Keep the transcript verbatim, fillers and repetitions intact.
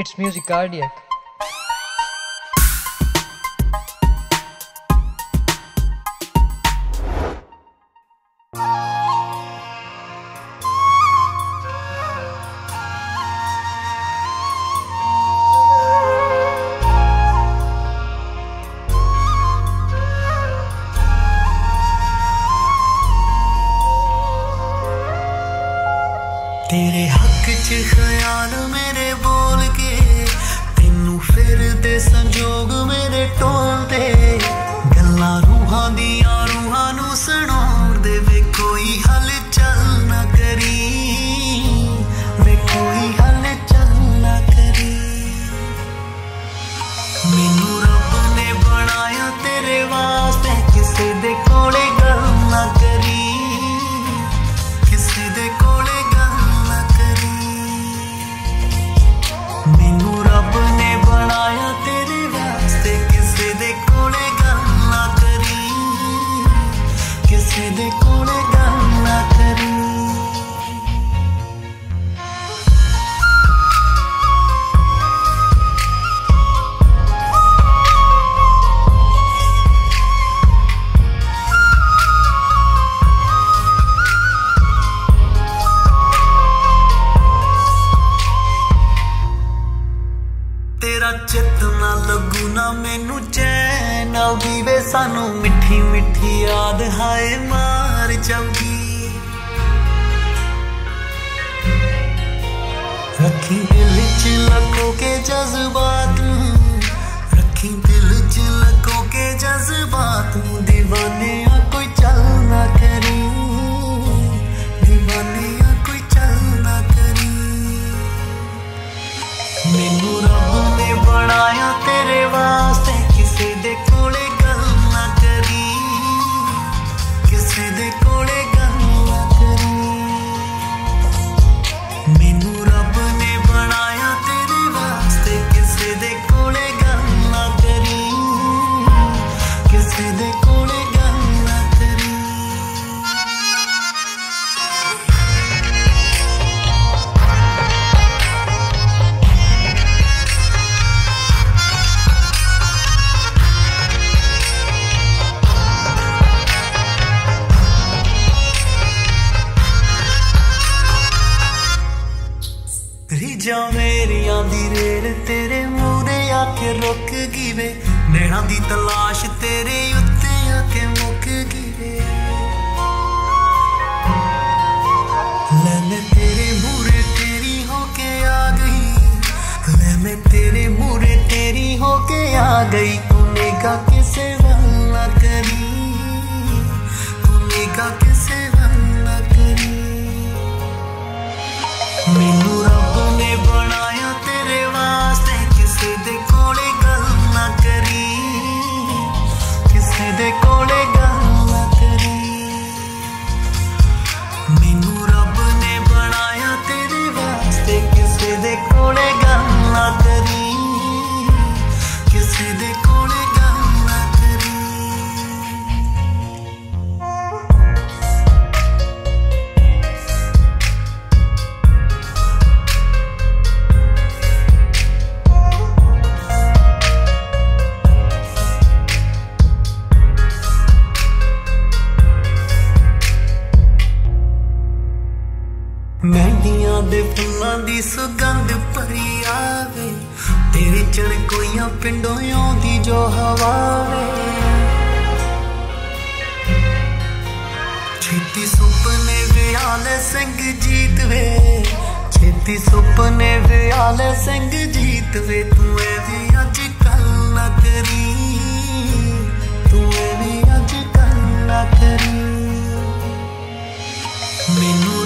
It's music cardiac. तेरे हक च ख्याल मेरे बोल के तेनू फिर दे संजोग मेरे टोल दे गल्ला रूहां दिया रूहां नू सुणोर दे वे कोई हल चल ना करी वे कोई हल चल ना करी मैनू रब ने बनाया तेरे वास्ते किसे दे कोले गल ना करी किसे दे कोले तेरा चित ना लगू ना मैनू चैन आवे सानू मिठी मिठी याद हाय मार जाऊगी रखी दिल च लगो के जज्बात रखी दिल च लगो के जज्बात दीवाने आ कोई चल ना करी दीवाने आ कोई चल ना करी मैनू रब बनाया तेरे वास्ते किसी दे कोले गल ना करी किसी दे कोले गल ना करी मैनू रब ने बनाया तेरे वास्ते किसी दे कोले गल ना करी किसी दे कोले गल ना करी रीजा मेरिया दी रेल तेरे मूरे आके रुक गई वे नैना दी तलाश तेरे उत्ते आके मुक गई वे मैं तेरे मूरे तेरी होके आ गई मैं तेरे मूरे तेरी होके आ गई तूने का किसे वल ना करी तूने का किसे वल ना करी मैनू रब ने बनाया तेरे वास्ते किसे दे कोले गल ना करी किसे दे कोले गल ना करी मैनू रब ने बनाया तेरे वास्ते किसे दे कोले गल ना करी किसे दे कोले गल ना करी मेहंदियां दे फुल्लां दी सुगंध भरी आवे तेरे चड़कोइयां पिंडों दी जो हवा छेती सुपने वे आले संग जीत वे छेती सुपने वे आले संग जीत वे तू ऐवी अज कल ना करी तू ऐवी अज कल ना करी मैनू